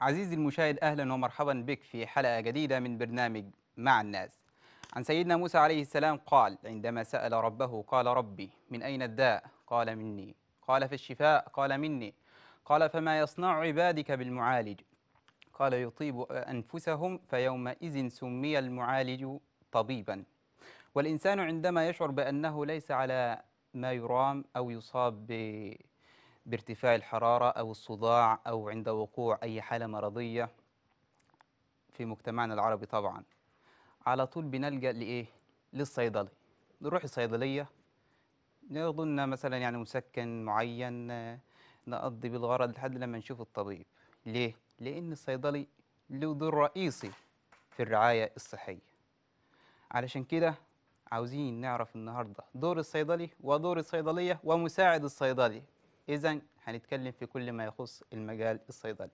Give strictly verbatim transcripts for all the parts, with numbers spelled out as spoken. عزيزي المشاهد، أهلا ومرحبا بك في حلقة جديدة من برنامج مع الناس. عن سيدنا موسى عليه السلام قال عندما سأل ربه قال ربي من أين الداء؟ قال مني. قال في الشفاء؟ قال مني. قال فما يصنع عبادك بالمعالج؟ قال يطيب أنفسهم فيومئذ سمي المعالج طبيبا. والإنسان عندما يشعر بأنه ليس على ما يرام أو يصاب بارتفاع الحرارة أو الصداع أو عند وقوع أي حالة مرضية في مجتمعنا العربي طبعا، على طول بنلجأ لإيه؟ للصيدلي. نروح الصيدلية ناخد لنا مثلا يعني مسكن معين نقضي بالغرض لحد لما نشوف الطبيب. ليه؟ لأن الصيدلي له دور رئيسي في الرعاية الصحية. علشان كده عاوزين نعرف النهاردة دور الصيدلي ودور الصيدلية ومساعد الصيدلي. إذن هنتكلم في كل ما يخص المجال الصيدلي.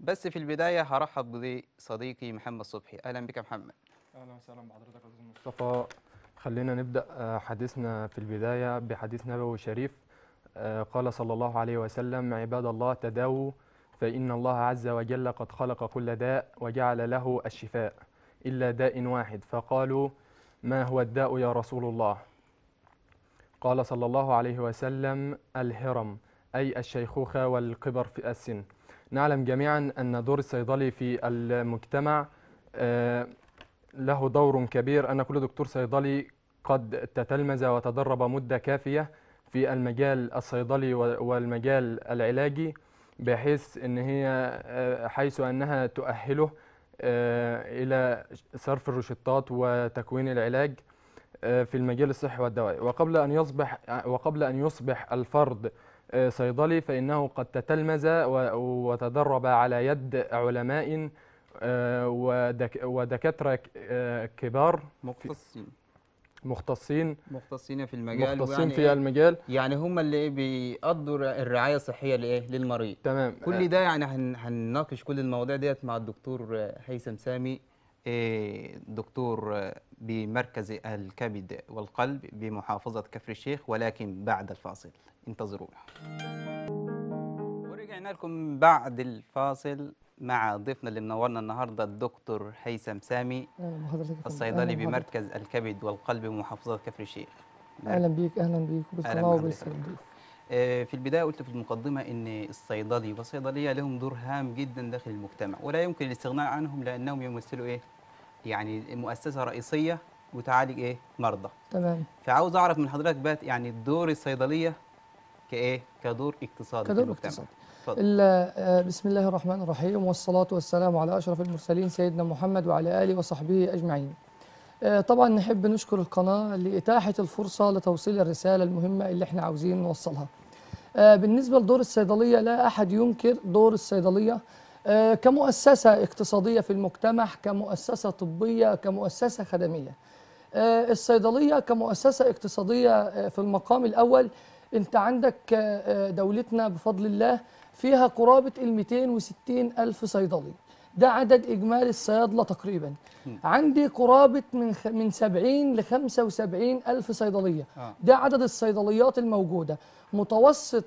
بس في البداية هرحب بصديقي محمد صبحي. أهلا بك يا محمد. أهلا وسهلا بحضرتك يا أستاذ مصطفى. خلينا نبدأ حديثنا في البداية بحديث نبوي شريف قال صلى الله عليه وسلم: عباد الله تداووا فإن الله عز وجل قد خلق كل داء وجعل له الشفاء إلا داء واحد، فقالوا ما هو الداء يا رسول الله؟ قال صلى الله عليه وسلم: الهرم، أي الشيخوخة والكبر في السن. نعلم جميعا أن دور الصيدلي في المجتمع له دور كبير، أن كل دكتور صيدلي قد تتلمذ وتدرب مدة كافية في المجال الصيدلي والمجال العلاجي، بحيث ان هي حيث انها تؤهله الى صرف الروشتات وتكوين العلاج في المجال الصحي والدوائي. وقبل ان يصبح وقبل ان يصبح الفرد صيدلي فانه قد تتلمذ وتدرب على يد علماء ودكاتره كبار مختصين مختصين مختصين في المجال، مختصين في المجال، يعني هم اللي بيقضوا الرعايه الصحيه لايه؟ للمريض. تمام. كل ده يعني هنناقش كل المواضيع ديت مع الدكتور هيثم سامي، دكتور بمركز الكبد والقلب بمحافظه كفر الشيخ، ولكن بعد الفاصل انتظرونا. ورجعنا لكم بعد الفاصل مع ضيفنا اللي منورنا النهارده الدكتور هيثم سامي، الصيدلي بمركز الكبد والقلب بمحافظه كفر الشيخ. اهلا بيك. اهلا بيك بالصلاه والسلام. في البدايه قلت في المقدمه ان الصيدلي والصيدليه لهم دور هام جدا داخل المجتمع، ولا يمكن الاستغناء عنهم لانهم يمثلوا ايه؟ يعني مؤسسه رئيسيه وتعالج ايه؟ مرضى. تمام. فعاوز اعرف من حضرتك بقى يعني دور الصيدليه كايه؟ كدور اقتصادي في المجتمع. اقتصادي. بسم الله الرحمن الرحيم، والصلاة والسلام على أشرف المرسلين سيدنا محمد وعلى آله وصحبه أجمعين. طبعا نحب نشكر القناة لإتاحة الفرصة لتوصيل الرسالة المهمة اللي احنا عاوزين نوصلها. بالنسبة لدور الصيدلية، لا أحد ينكر دور الصيدلية كمؤسسة اقتصادية في المجتمع، كمؤسسة طبية، كمؤسسة خدمية. الصيدلية كمؤسسة اقتصادية في المقام الأول. أنت عندك دولتنا بفضل الله فيها قرابة ال مئتين وستين ألف صيدلي، ده عدد إجمالي الصيادلة تقريبا. عندي قرابة من من سبعين ل خمسة وسبعين ألف صيدلية، ده عدد الصيدليات الموجودة. متوسط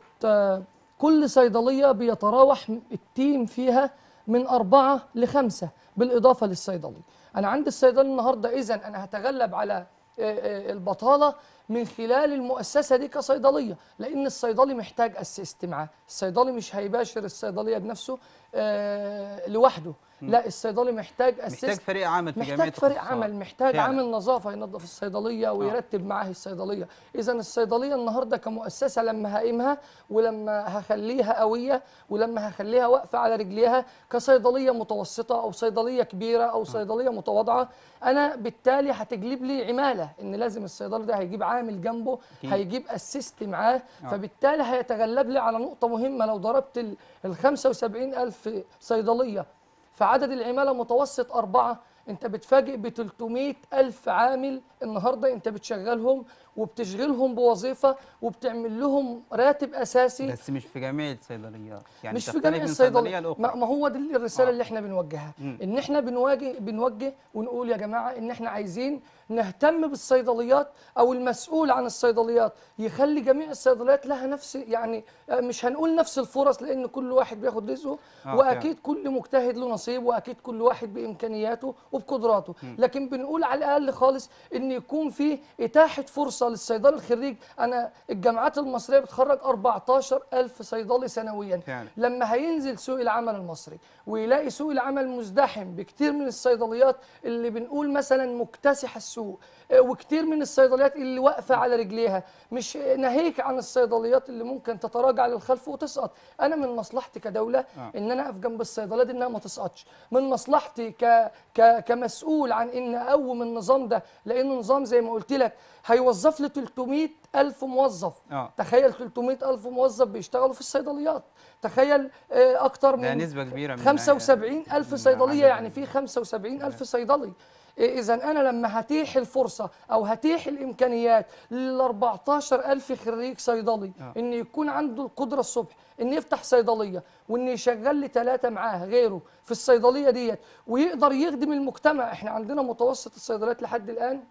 كل صيدلية بيتراوح التيم فيها من أربعة لخمسة بالإضافة للصيدلي. أنا عندي الصيدلي النهاردة، إذن أنا هتغلب على البطالة من خلال المؤسسة دي كصيدلية، لأن الصيدلي محتاج أسست معاه. الصيدلي مش هيباشر الصيدلية بنفسه آه لوحده، لا الصيدلي محتاج أسست، محتاج فريق عمل، محتاج فريق عمل، محتاج فعلا. عامل نظافة ينظف الصيدلية ويرتب معاه الصيدلية. إذا الصيدلية النهاردة كمؤسسة لما هقيمها ولما هخليها قوية ولما هخليها واقفة على رجليها كصيدلية متوسطة أو صيدلية كبيرة أو صيدلية متواضعة، أنا بالتالي هتجلب لي عمالة، إن لازم الصيدلي ده هيجيب عامل جنبه، هيجيب أسست معاه، فبالتالي هيتغلب لي على نقطة مهمة. لو ضربت ال خمسة وسبعين ألف صيدلية فعدد العمالة متوسط أربعة، أنت بتفاجئ ب ثلاثمئة ألف عامل النهاردة أنت بتشغلهم وبتشغلهم بوظيفة وبتعمل لهم راتب أساسي. بس مش في جميع الصيدليات، يعني مش في جميع الصيدليات. ما هو دي الرسالة آه. اللي احنا بنوجهها، إن احنا بنواجه بنوجه ونقول يا جماعة إن احنا عايزين نهتم بالصيدليات او المسؤول عن الصيدليات يخلي جميع الصيدليات لها نفس، يعني مش هنقول نفس الفرص لان كل واحد بياخد رزقه آه واكيد آه. كل مجتهد له نصيب واكيد كل واحد بامكانياته وبقدراته، م. لكن بنقول على الاقل خالص ان يكون في اتاحه فرصه للصيدلي الخريج. انا الجامعات المصريه بتخرج أربعتاشر ألف صيدلي سنويا، يعني. لما هينزل سوق العمل المصري ويلاقي سوق العمل مزدحم بكتير من الصيدليات اللي بنقول مثلا مكتسح السوق وكتير من الصيدليات اللي واقفه على رجليها، مش ناهيك عن الصيدليات اللي ممكن تتراجع للخلف وتسقط. انا من مصلحتي كدوله آه. ان انا اقف جنب الصيدليات انها ما تسقطش، من مصلحتي ك... ك... كمسؤول عن ان اقوم النظام ده، لان نظام زي ما قلت لك هيوظف لي تلتمية ألف موظف آه. تخيل تلتمية ألف موظف بيشتغلوا في الصيدليات، تخيل اكتر من نسبة كبيرة من خمسة وسبعين ألف صيدلية، يعني في خمسة وسبعين ألف صيدلي. إذا أنا لما هتيح الفرصة أو هتيح الإمكانيات لل أربعتاشر ألف خريج صيدلي آه. إن يكون عنده القدرة الصبح إن يفتح صيدلية وإن يشغل لي ثلاثة معاه غيره في الصيدلية ديت ويقدر يخدم المجتمع. إحنا عندنا متوسط الصيدليات لحد الآن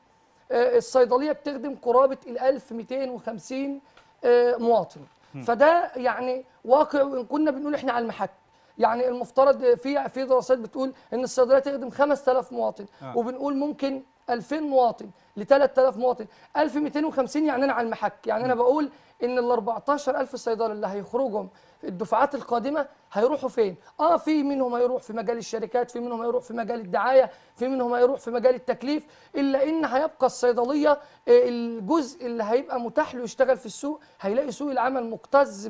الصيدلية بتخدم قرابة ال ألف ومئتين وخمسين مواطن، فده يعني واقع. وإن كنا بنقول إحنا على المحك، يعني المفترض في في دراسات بتقول ان الصيدليه تخدم خمسة آلاف مواطن آه. وبنقول ممكن ألفين مواطن ل تلات آلاف مواطن، ألف ومئتين وخمسين يعني انا على المحك. يعني انا بقول ان ال أربعتاشر ألف صيدلي اللي هيخرجهم الدفعات القادمه هيروحوا فين؟ اه في منهم هيروح في مجال الشركات، في منهم هيروح في مجال الدعايه، في منهم هيروح في مجال التكليف، الا ان هيبقى الصيدليه الجزء اللي هيبقى متاح له يشتغل في السوق. هيلاقي سوق العمل مكتظ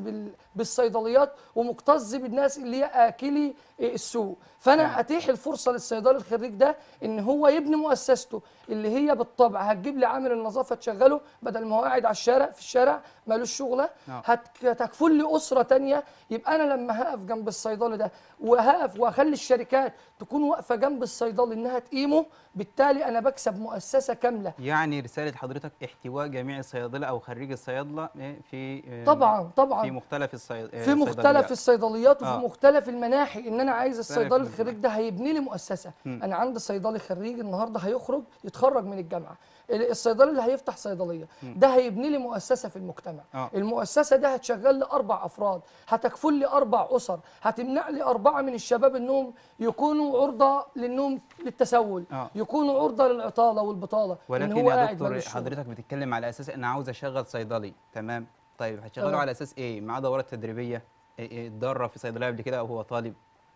بالصيدليات ومكتظ بالناس اللي هي اكلي السوق، فانا اتيح الفرصه للصيدلي الخريج ده ان هو يبني مؤسسته اللي هي بالطبع هتجيب لي عامل النظافه تشغله بدل ما هو قاعد على الشارع في الشارع مالوش شغله، هتكفل لي اسره ثانيه. يبقى انا لما هقف جنب الصيدلي ده وهقف واخلي الشركات تكون واقفه جنب الصيدلي انها تقيمه، بالتالي انا بكسب مؤسسه كامله. يعني رساله حضرتك احتواء جميع الصيادله او خريج الصيادله في طبعا طبعا في مختلف الصيدليات في مختلف الصيدليات وفي آه. مختلف المناحي. ان انا عايز الصيدلي الخريج ده هيبني لي مؤسسه. م. انا عندي صيدلي خريج النهارده هيخرج يتخرج من الجامعه، الصيدلي اللي هيفتح صيدليه ده هيبني لي مؤسسه في المجتمع، آه. المؤسسه ده هتشغل لي اربع افراد، هتكفل لي اربع اسر، هتمنع لي اربعه من الشباب انهم يكونوا عرضه للنوم للتسول، آه. يكونوا عرضه للعطاله والبطاله. ولكن إن هو يا دكتور حضرتك بتتكلم على اساس انا عاوز اشغل صيدلي، تمام؟ طيب هتشغله على اساس ايه؟ معاه دورات تدريبيه؟ اتدرب في صيدليه قبل كده وهو طالب؟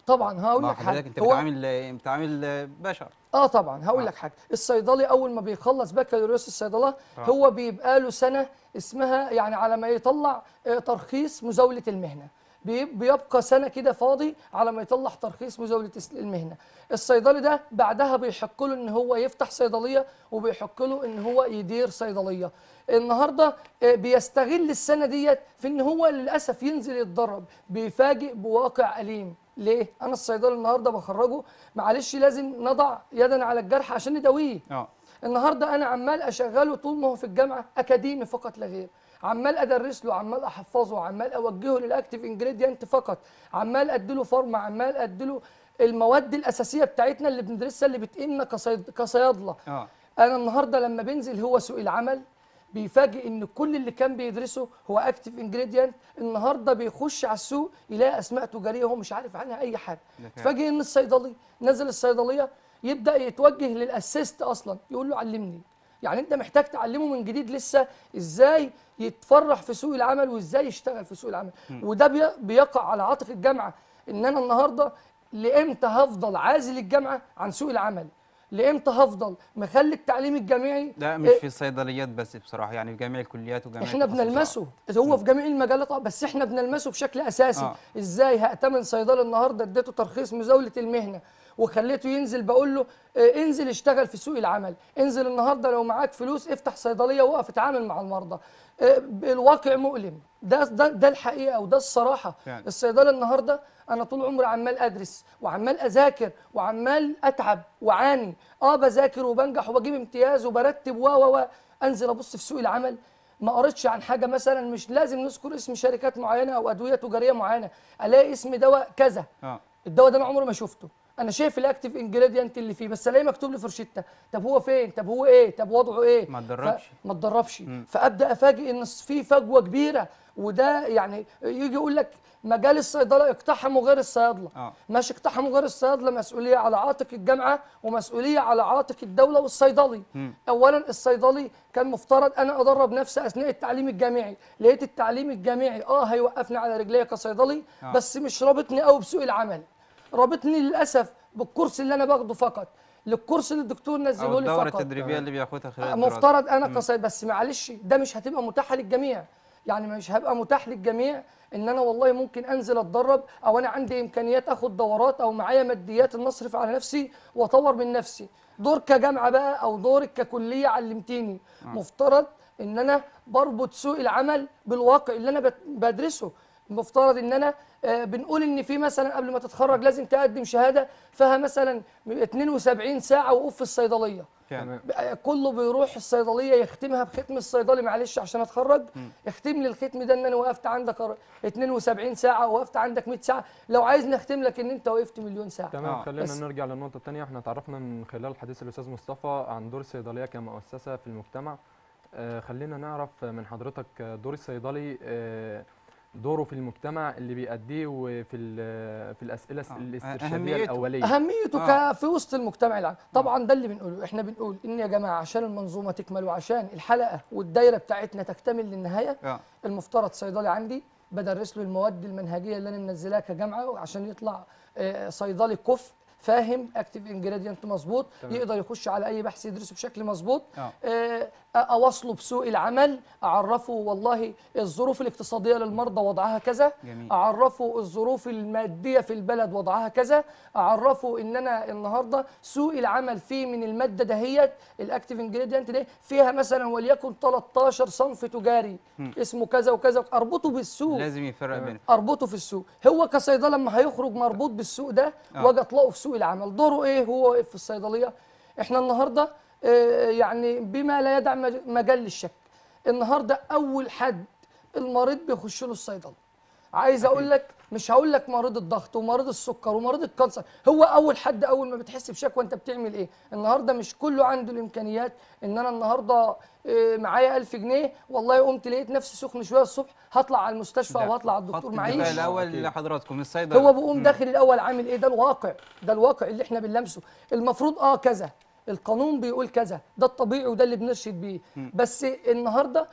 طبعا هقول لك حاجه، انت بتعامل بتعامل بشر. اه طبعا هقول آه. لك حاجه، الصيدلي اول ما بيخلص بكالوريوس الصيدله آه. هو بيبقى له سنه اسمها، يعني على ما يطلع ترخيص مزاوله المهنه، بيبقى سنه كده فاضي على ما يطلع ترخيص مزاوله المهنه. الصيدلي ده بعدها بيحق له ان هو يفتح صيدليه وبيحق له ان هو يدير صيدليه. النهارده بيستغل السنه ديت في ان هو للاسف ينزل يتدرب، بيفاجئ بواقع اليم. ليه؟ أنا الصيدلي النهارده بخرجه معلش لازم نضع يدنا على الجرح عشان نداويه. اه النهارده أنا عمال أشغله طول ما هو في الجامعة أكاديمي فقط لا غير، عمال أدرس له، عمال أحفظه، عمال أوجهه للأكتيف انجريدينت فقط، عمال أديله فارما، عمال أديله المواد الأساسية بتاعتنا اللي بندرسها اللي بتقيمنا كصيد... كصيادلة. اه أنا النهارده لما بنزل هو سوق العمل بيفاجئ ان كل اللي كان بيدرسه هو اكتيف انجريدينت، النهارده بيخش على السوق يلاقي اسماء تجاريه هو مش عارف عنها اي حاجه. تفاجئ ان الصيدلي نزل الصيدليه يبدا يتوجه للاسيست اصلا، يقول له علمني. يعني انت محتاج تعلمه من جديد لسه ازاي يتفرح في سوق العمل وازاي يشتغل في سوق العمل. م. وده بيقع على عاتق الجامعه، ان انا النهارده لامتى هفضل عازل الجامعه عن سوق العمل؟ لامتى هفضل مخلي التعليم الجامعي؟ لا مش في الصيدليات بس بصراحه، يعني في جميع الكليات وجميع احنا بنلمسه هو في جميع المجالات، بس احنا بنلمسه بشكل اساسي. آه. ازاي هاتمن صيدلي النهارده اديته ترخيص مزاوله المهنه وخليته ينزل بقول له انزل اشتغل في سوق العمل، انزل النهارده لو معاك فلوس افتح صيدليه واقف اتعامل مع المرضى. الواقع مؤلم، ده ده ده الحقيقه وده الصراحه. يعني. الصيدلي النهارده انا طول عمري عمال ادرس وعمال اذاكر وعمال اتعب وعاني، اه بذاكر وبنجح وبجيب امتياز وبرتب و و انزل ابص في سوق العمل ما قريتش عن حاجه، مثلا مش لازم نذكر اسم شركات معينه او ادويه تجاريه معينه، الاقي اسم دواء كذا، الدواء ده انا عمري ما شفته، انا شايف الاكتيف انجريدينت اللي فيه، بس الاقي مكتوب لي فرشته، طب هو فين؟ طب هو ايه؟ طب وضعه ايه؟ ما اتدربش ف... ما اتدربش، فابدا افاجئ ان في فجوه كبيره. وده يعني يجي يقول لك مجال الصيدله اقتحموا غير الصيادله، آه. ماشي، اقتحموا غير الصيادله مسؤوليه على عاتق الجامعه ومسؤوليه على عاتق الدوله والصيدلي. م. اولا الصيدلي كان مفترض انا ادرب نفسي اثناء التعليم الجامعي، لقيت التعليم الجامعي اه هيوقفني على رجليا كصيدلي، آه. بس مش رابطني قوي بسوق العمل، رابطني للاسف بالكورس اللي انا باخده فقط، للكورس اللي الدكتور نزله لي فقط، الدوره التدريبيه اللي بياخدها خلال الدراسه، مفترض انا كصيدلي. بس معلش ده مش هتبقى متاحه للجميع، يعني مش هبقى متاح للجميع ان انا والله ممكن انزل اتدرب، او انا عندي امكانيات اخد دورات، او معايا ماديات ان اصرف على نفسي واطور من نفسي. دور كجامعه بقى او دورك ككليه علمتيني، آه. مفترض ان انا بربط سوق العمل بالواقع اللي انا بدرسه. مفترض ان انا بنقول ان في مثلا قبل ما تتخرج لازم تقدم شهاده فيها مثلا اثنين وسبعين ساعه وقوف في الصيدليه، يعني كله بيروح الصيدليه يختمها بختم الصيدلي، معلش عشان اتخرج اختم لي الختم ده ان انا وقفت عندك اثنين وسبعين ساعه، وقفت عندك مية ساعه، لو عايز نختم لك ان انت وقفت مليون ساعه. تمام، خلينا نرجع للنقطه الثانيه. احنا تعرفنا من خلال حديث الاستاذ مصطفى عن دور الصيدليه كمؤسسه في المجتمع، آه خلينا نعرف من حضرتك دور الصيدلي، آه دوره في المجتمع اللي بيأديه، وفي في الأسئلة الاسترشادية الأولية أهميته آه. في وسط المجتمع العام. طبعا ده اللي بنقوله، احنا بنقول إن يا جماعة عشان المنظومة تكمل وعشان الحلقة والدايرة بتاعتنا تكتمل للنهاية، آه. المفترض صيدلي عندي بدرس له المواد المنهجية اللي أنا منزلها كجامعة عشان يطلع صيدلي كفء فاهم اكتيف انجريدينت مظبوط، يقدر يخش على اي بحث يدرسه بشكل مظبوط، آه. اواصله بسوق العمل، اعرفه والله الظروف الاقتصاديه للمرضى وضعها كذا، جميل. اعرفه الظروف الماديه في البلد وضعها كذا، اعرفه ان انا النهارده سوق العمل فيه من الماده دهيت الاكتيف انجريدينت دي فيها مثلا وليكن تلتاشر صنف تجاري م. اسمه كذا وكذا، اربطه بالسوق، لازم يفرق بينه، اربطه في السوق. هو كصيدله لما هيخرج مربوط بالسوق ده واجي اطلقه في سوق العمل، دوره ايه هو في الصيدليه؟ احنا النهارده يعني بما لا يدع مجال للشك، النهارده اول حد المريض بيخش له الصيدله. عايز اقول لك مش هقول لك مريض الضغط ومريض السكر ومريض الكانسر، هو اول حد اول ما بتحس بشكوى انت بتعمل ايه؟ النهارده مش كله عنده الامكانيات ان انا النهارده معايا ألف جنيه والله قمت لقيت نفسي سخن شويه الصبح هطلع على المستشفى او هطلع على الدكتور معيش. الخط الاول لحضراتكم الصيدله، هو بيقوم داخل الاول عامل ايه؟ ده الواقع، ده الواقع اللي احنا بنلمسه. المفروض اه كذا، القانون بيقول كذا، ده الطبيعي وده اللي بنرشد بيه، بس النهارده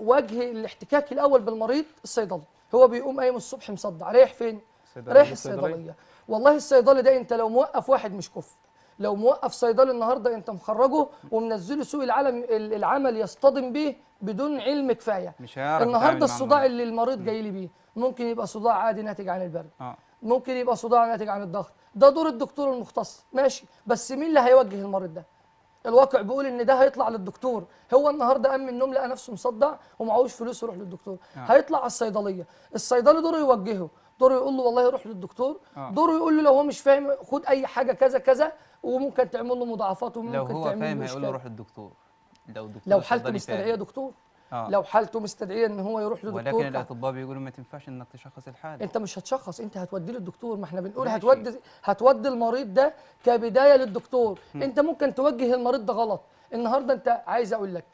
وجه الاحتكاك الاول بالمريض الصيدلي. هو بيقوم قايم الصبح مصدع، رايح فين؟ رايح الصيدليه. والله الصيدلي ده انت لو موقف واحد مش كفء، لو موقف صيدلي النهارده انت مخرجه ومنزله سوق العالم العمل يصطدم بيه بدون علم كفايه. مش هيعرف النهارده الصداع اللي المريض جاي لي بيه ممكن يبقى صداع عادي ناتج عن البرد، آه. ممكن يبقى صداع ناتج عن الضغط، ده دور الدكتور المختص، ماشي، بس مين اللي هيوجه المريض ده؟ الواقع بيقول ان ده هيطلع للدكتور. هو النهارده قام من النوم لقى نفسه مصدع ومعهوش فلوس يروح للدكتور، آه. هيطلع على الصيدليه، الصيدلي دوره يوجهه، دوره يقول له والله روح للدكتور، آه. دوره يقول له لو هو مش فاهم خد اي حاجه كذا كذا وممكن تعمل له مضاعفات وممكن تعمل له مشكله. لو هو فاهم هيقول له روح للدكتور، لو دكتور لو حالته مستدعيه دكتور، آه. لو حالته مستدعيه ان هو يروح لدكتور، ولكن الاطباء بيقولوا ما تنفعش انك تشخص الحاله. انت مش هتشخص، انت هتوديه للدكتور. ما احنا بنقول هتودي هتودي المريض ده كبدايه للدكتور. م. انت ممكن توجه المريض ده غلط. النهارده انت عايز اقول لك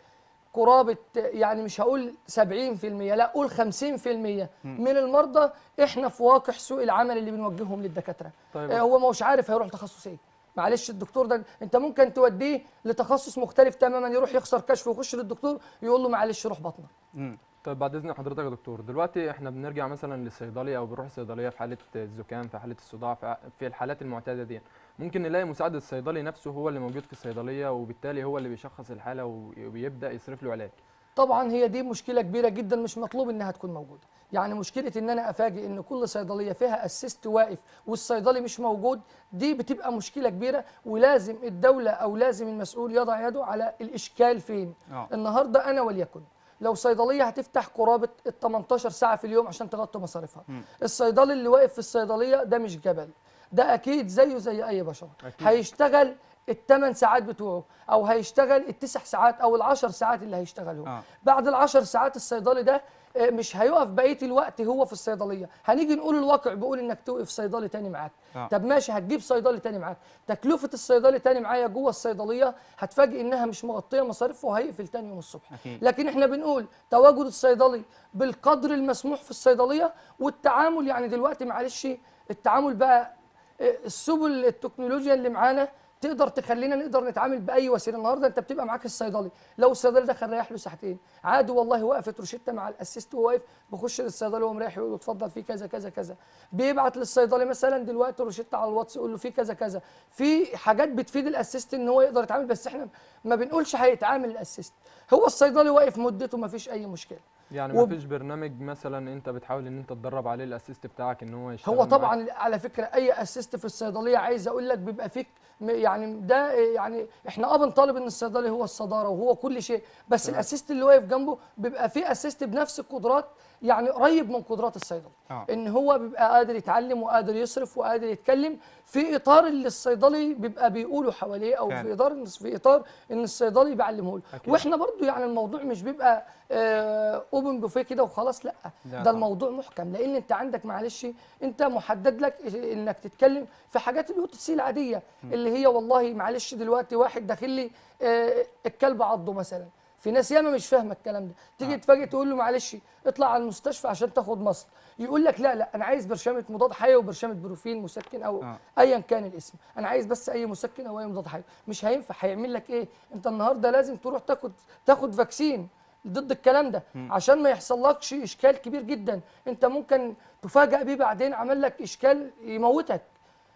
قرابه يعني مش هقول سبعين بالمية لا اقول خمسين بالمية من المرضى احنا في واقع سوق العمل اللي بنوجههم للدكاتره. طيب. اه هو مش عارف هيروح تخصص ايه. معلش الدكتور ده انت ممكن توديه لتخصص مختلف تماما، يروح يخسر كشف ويخش للدكتور يقول له معلش روح بطنه. امم طيب بعد اذن حضرتك يا دكتور، دلوقتي احنا بنرجع مثلا للصيدلي او بنروح الصيدليه في حاله الزكام، في حاله الصداع، في الحالات المعتاده دي، ممكن نلاقي مساعد الصيدلي نفسه هو اللي موجود في الصيدليه، وبالتالي هو اللي بيشخص الحاله وبيبدا يصرف له علاج. طبعا هي دي مشكله كبيره جدا مش مطلوب انها تكون موجوده، يعني مشكله ان انا افاجئ ان كل صيدليه فيها اسيست واقف والصيدلي مش موجود، دي بتبقى مشكله كبيره، ولازم الدوله او لازم المسؤول يضع يده على الاشكال فين. أوه. النهارده انا وليكن لو صيدليه هتفتح قرابه ال تمنتاشر ساعه في اليوم عشان تغطي مصاريفها، م. الصيدلي اللي واقف في الصيدليه ده مش جبل، ده اكيد زيه زي اي بشر، هيشتغل الثمان ساعات بتوعه، او هيشتغل التسع ساعات او العشر ساعات اللي هيشتغلهم. آه. بعد العشر ساعات الصيدلي ده مش هيقف بقيه الوقت هو في الصيدليه، هنيجي نقول الواقع بيقول انك توقف صيدلي تاني معاك. آه. طب ماشي، هتجيب صيدلي تاني معاك، تكلفه الصيدلي تاني معايا جوه الصيدليه هتفاجئ انها مش مغطيه مصاريفه وهيقفل تاني يوم الصبح. أكيد. لكن احنا بنقول تواجد الصيدلي بالقدر المسموح في الصيدليه والتعامل، يعني دلوقتي معلش التعامل بقى السبل التكنولوجيا اللي معانا تقدر تخلينا نقدر نتعامل باي وسيله. النهارده انت بتبقى معاك الصيدلي، لو الصيدلي دخل رايح له ساعتين عادي والله، وقفت روشته مع الاسيست وهو واقف بخش للصيدلي وهو رايح يقول له اتفضل في كذا كذا كذا، بيبعت للصيدلي مثلا دلوقتي روشته على الواتس يقول له في كذا كذا، في حاجات بتفيد الاسيست ان هو يقدر يتعامل، بس احنا ما بنقولش هيتعامل الاسيست، هو الصيدلي واقف مدته ما فيش اي مشكله. يعني ما فيش برنامج مثلا انت بتحاول ان انت تدرب عليه الاسيست بتاعك ان هو يشتغل؟ هو طبعا معاك. على فكره اي اسيست في الصيدليه عايز اقول لك بيبقى فيك يعني ده، يعني احنا اه بنطالب ان الصيدلي هو الصداره وهو كل شيء، بس طبعا. الاسيست اللي واقف جنبه بيبقى فيه اسيست بنفس القدرات، يعني قريب من قدرات الصيدلي. آه. ان هو بيبقى قادر يتعلم وقادر يصرف وقادر يتكلم في اطار اللي الصيدلي بيبقى بيقوله حواليه، او في اطار في اطار ان الصيدلي بيعلمه له. واحنا برضو يعني الموضوع مش بيبقى آه اوبن بوفيه كده وخلاص، لا ده, ده الموضوع محكم، لان انت عندك معلش انت محدد لك انك تتكلم في حاجات اليو تي سي العاديه م. اللي هي والله معلش دلوقتي واحد داخل لي آه الكلب عضه مثلا، في ناس ياما مش فاهمه الكلام ده، تيجي تفاجئ تقول له معلش اطلع على المستشفى عشان تاخد مصل، يقول لك لا لا انا عايز برشامه مضاد حيوي وبرشامه بروفين مسكن او آه. ايا كان الاسم، انا عايز بس اي مسكن او اي مضاد حيوي. مش هينفع، هيعمل لك ايه؟ انت النهارده لازم تروح تاخد تاخد فاكسين ضد الكلام ده عشان ما يحصلكش اشكال كبير جدا، انت ممكن تفاجئ بيه بعدين عمل لك اشكال يموتك.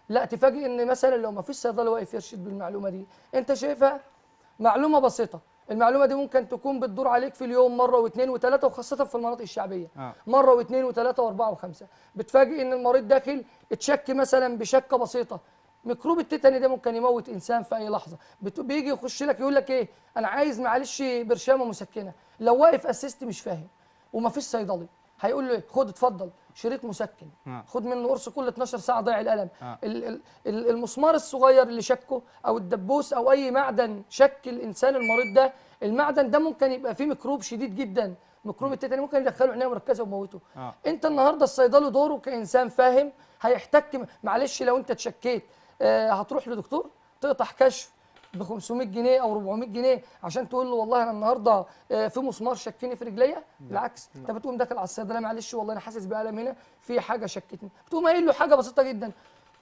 لا تفاجئ ان مثلا لو ما فيش صيدلي واقف يرشد بالمعلومه دي، انت شايفها معلومه بسيطه، المعلومه دي ممكن تكون بتدور عليك في اليوم مره واثنين وثلاثه، وخاصه في المناطق الشعبيه. آه. مره واثنين وثلاثه واربعه وخمسه، بتفاجئ ان المريض داخل اتشك مثلا بشكه بسيطه، ميكروب التيتاني ده ممكن يموت انسان في اي لحظه، بيجي يخش لك يقول لك ايه انا عايز معلش برشامه مسكنه، لو واقف اسيست مش فاهم ومفيش صيدلي هيقول له ايه؟ خد اتفضل شريط مسكن، خد منه قرص كل اثناشر ساعه ضيع الالم. آه. المسمار الصغير اللي شكه او الدبوس او اي معدن شك الانسان المريض ده، المعدن ده ممكن يبقى فيه ميكروب شديد جدا، ميكروب التيتاني ممكن يدخله عنايه مركزه ويموته. آه. انت النهارده الصيدلي دوره كانسان فاهم هيحتك، معلش لو انت اتشكيت آه هتروح لدكتور تقطع كشف ب خمسمائة جنيه او أربعمائة جنيه عشان تقول له والله انا النهارده في مسمار شكني في رجليا؟ بالعكس، انت بتقوم داخل على الصيدليه معلش والله انا حاسس بالم هنا، في حاجه شكتني، بتقوم قايل له حاجه بسيطه جدا،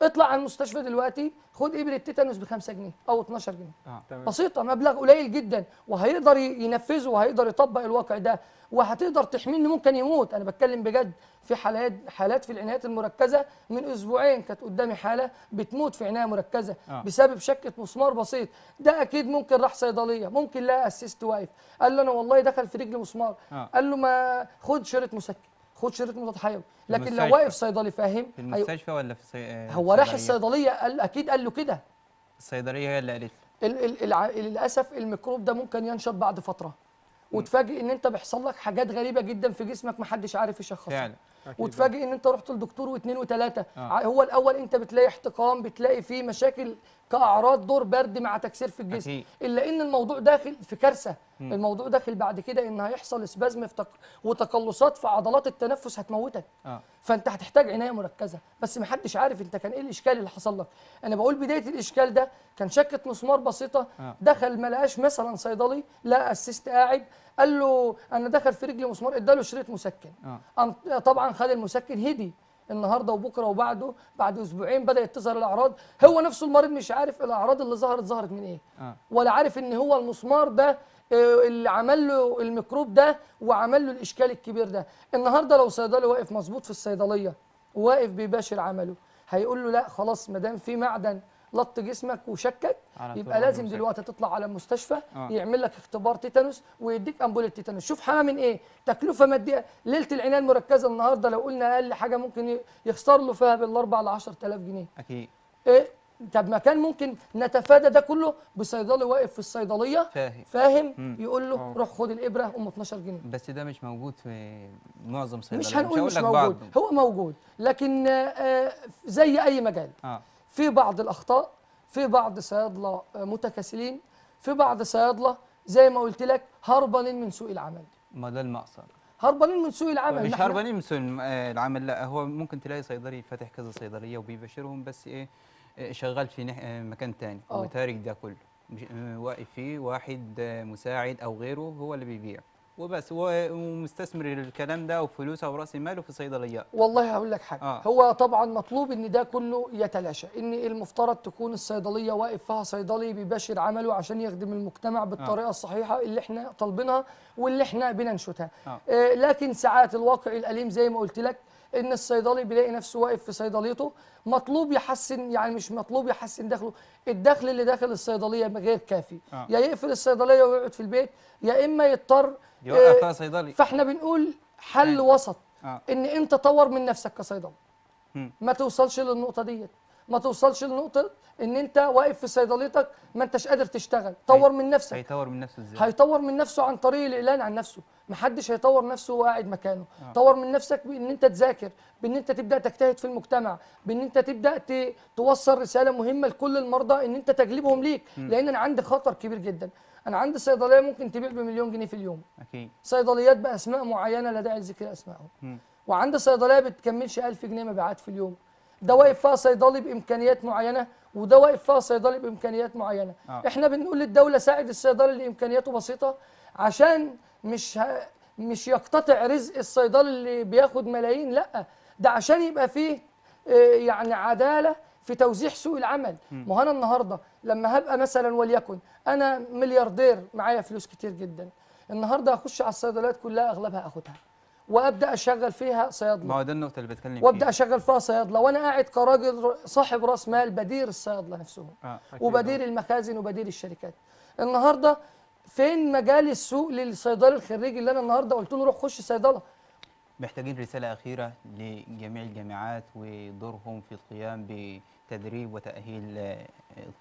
اطلع على المستشفى دلوقتي خد ابر التيتانوس ب خمسة جنيه او اثناشر جنيه. آه. بسيطه، مبلغ قليل جدا وهيقدر ينفذه وهيقدر يطبق الواقع ده، وهتقدر تحميه ان ممكن يموت. انا بتكلم بجد في حالات حالات في العنايات المركزه، من اسبوعين كانت قدامي حاله بتموت في عنايه مركزه. آه. بسبب شكه مسمار بسيط، ده اكيد ممكن راح صيدليه، ممكن لقى اسيست واقف قال له انا والله دخل في رجلي مسمار. آه. قال له ما خد شريط مسكن، خد شريط مضاد حيوي، لكن لو واقف صيدلي فاهم في المستشفى ولا في الصي... هو راح الصيدليه قال اكيد قال له كده، الصيدليه هي اللي قالت له. للاسف الميكروب ده ممكن ينشط بعد فتره وتفاجئ ان انت بيحصل لك حاجات غريبه جدا في جسمك محدش عارف يشخصها، وتفاجئ ان انت رحت لدكتور واثنين وثلاثه. آه. هو الاول انت بتلاقي احتقان، بتلاقي فيه مشاكل كاعراض دور برد مع تكسير في الجسم. أكيد. الا ان الموضوع داخل في كارثه. م. الموضوع داخل بعد كده ان هيحصل سبازم في تق... وتقلصات في عضلات التنفس هتموتك. آه. فانت هتحتاج عنايه مركزه، بس محدش عارف انت كان ايه الاشكال اللي حصل لك. انا بقول بدايه الاشكال ده كان شكه مسمار بسيطه. آه. دخل ما لقاش مثلا صيدلي، لا اسست قاعد قال له انا دخل في رجلي مسمار، اداله شريط مسكن. آه. طبعا خد المسكن، هدي النهارده وبكره وبعده بعد اسبوعين بدات تظهر الاعراض، هو نفسه المريض مش عارف الاعراض اللي ظهرت ظهرت من ايه. آه. ولا عارف ان هو المسمار ده اللي عمل له الميكروب ده وعمل له الاشكال الكبير ده. النهارده لو صيدلي واقف مظبوط في الصيدليه واقف بيباشر عمله، هيقول له لا خلاص ما دام في معدن لط جسمك وشكك يبقى لازم المسكن. دلوقتي تطلع على المستشفى. آه. يعمل لك اختبار تيتانوس ويديك امبولة تيتانوس، شوف حمى من ايه، تكلفه ماديه ليله العنايه المركزه النهارده لو قلنا اقل حاجه ممكن يخسر له فيها بالاربع ل عشرة آلاف جنيه. اكيد. إيه؟ طب ما كان ممكن نتفادى ده كله بصيدلي واقف في الصيدليه فاهم, فاهم يقول له روح خد الابره ام اثناشر جنيه. بس ده مش موجود في معظم صيدليات، مش هنقول مش, مش موجود، هو موجود لكن آه زي اي مجال. آه. في بعض الاخطاء في بعض صيادله متكاسلين، في بعض صيادله زي ما قلت لك هربانين من سوق العمل. ما ده المقصد، هربانين من سوق العمل. مش هربانين من سوق العمل، لا هو ممكن تلاقي صيدلي فاتح كذا صيدليه وبيبشرهم، بس ايه شغال في مكان تاني وتارك ده كله، واقف فيه واحد مساعد او غيره هو اللي بيبيع وبس، ومستثمر الكلام ده وفلوسه وراس ماله في صيدليه. والله هقول لك حاجه، آه. هو طبعا مطلوب ان ده كله يتلاشى، ان المفترض تكون الصيدليه واقف فيها صيدلي بيباشر عمله عشان يخدم المجتمع بالطريقه آه. الصحيحه اللي احنا طالبينها واللي احنا بننشدها. آه. آه لكن ساعات الواقع الاليم زي ما قلت لك ان الصيدلي بيلاقي نفسه واقف في صيدليته، مطلوب يحسن، يعني مش مطلوب يحسن دخله، الدخل اللي داخل الصيدليه غير كافي، آه. يا يقفل الصيدليه ويقعد في البيت، يا اما يضطر يوقفها صيدلي. فاحنا بنقول حل يعني. وسط، آه. ان انت طور من نفسك كصيدلي، ما توصلش للنقطه ديت، ما توصلش لنقطه ان انت واقف في صيدليتك ما انتش قادر تشتغل. طور من نفسك. هيطور من نفسه ازاي؟ هيطور من نفسه عن طريق الاعلان عن نفسه، محدش هيطور نفسه وقاعد مكانه. آه. طور من نفسك بان انت تذاكر، بان انت تبدا تجتهد في المجتمع، بان انت تبدا توصل رساله مهمه لكل المرضى ان انت تجلبهم ليك، م. لان انا عندي خطر كبير جدا. انا عندي صيدليه ممكن تبيع بمليون جنيه في اليوم. اكيد. صيدليات باسماء معينه لا داعي لذكر اسمائهم. وعندي صيدليه ما بتكملش ألف جنيه مبيعات في اليوم. ده واقف فيها صيدلي بامكانيات معينه، وده واقف فيها صيدلي بامكانيات معينه. آه. احنا بنقول للدوله ساعد الصيدلي اللي امكانياته بسيطه، عشان مش ه... مش يقتطع رزق الصيدلي اللي بياخد ملايين، لا ده عشان يبقى فيه يعني عداله في توزيع سوق العمل. ما هو انا النهارده لما هبقى مثلا وليكن انا ملياردير معايا فلوس كتير جدا، النهارده هخش على الصيدليات كلها اغلبها اخدها وابدا اشغل فيها صيادله. ما هو ده النقطه اللي بتكلم فيها. وابدا اشغل فيها صيادله وانا قاعد كراجل صاحب راس مال بدير الصيادله نفسهم، آه، وبدير المخازن وبدير الشركات. النهارده فين مجال السوق للصيدلي الخريجي اللي انا النهارده قلت له روح خش صيدله؟ محتاجين رساله اخيره لجميع الجامعات ودورهم في القيام بتدريب وتاهيل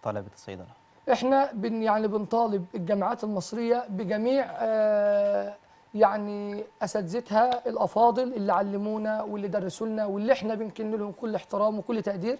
طلبه الصيدله. احنا بن يعني بنطالب الجامعات المصريه بجميع آه يعني اساتذتها الافاضل اللي علمونا واللي درسوا لنا واللي احنا بنكن لهم كل احترام وكل تقدير،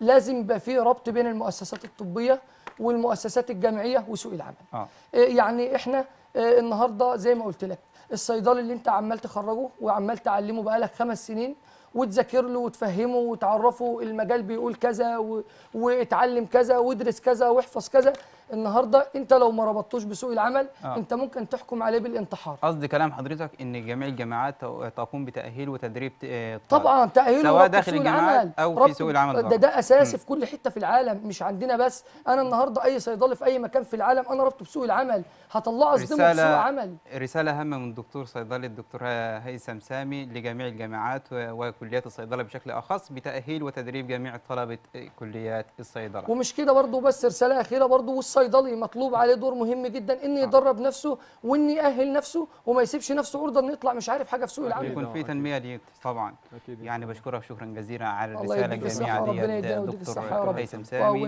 لازم يبقى في ربط بين المؤسسات الطبيه والمؤسسات الجامعيه وسوق العمل. آه. يعني احنا النهارده زي ما قلت لك الصيدلي اللي انت عمال تخرجه وعمال تعلمه بقالك خمس سنين وتذاكر له وتفهمه وتعرفه المجال بيقول كذا و... واتعلم كذا وادرس كذا واحفظ كذا، النهارده انت لو ما ربطتوش بسوق العمل آه. انت ممكن تحكم عليه بالانتحار. قصد كلام حضرتك ان جميع الجامعات تقوم بتاهيل وتدريب ت... طبعا تاهيل سواء داخل الجامعات او في سوق العمل، ده ده اساسي في كل حته في العالم، مش عندنا بس. انا النهارده اي صيدلي في اي مكان في العالم انا ربطه بسوق العمل، هطلعه اصدمه في سوق العمل. رساله هامه من دكتور صيدلي الدكتور هيثم سامي لجميع الجامعات وكليات الصيدله بشكل اخص بتاهيل وتدريب جميع طلبه كليات الصيدله. ومش كده برضه بس، رساله اخيره برضه، الصيدلي مطلوب عليه دور مهم جدا انه يدرب نفسه وانه يأهل نفسه وما يسيبش نفسه عرضه انه يطلع مش عارف حاجه في سوق العمل. يكون في تنميه ليك طبعا. أكيد. يعني بشكرك شكرا جزيلا على الرساله الجميله ديت دكتور هيثم سامي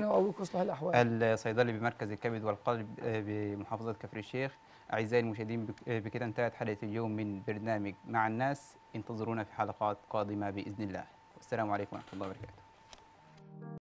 الصيدلي بمركز الكبد والقلب بمحافظه كفر الشيخ. اعزائي المشاهدين، بكده انتهت حلقه اليوم من برنامج مع الناس، انتظرونا في حلقات قادمه باذن الله، والسلام عليكم ورحمه الله وبركاته.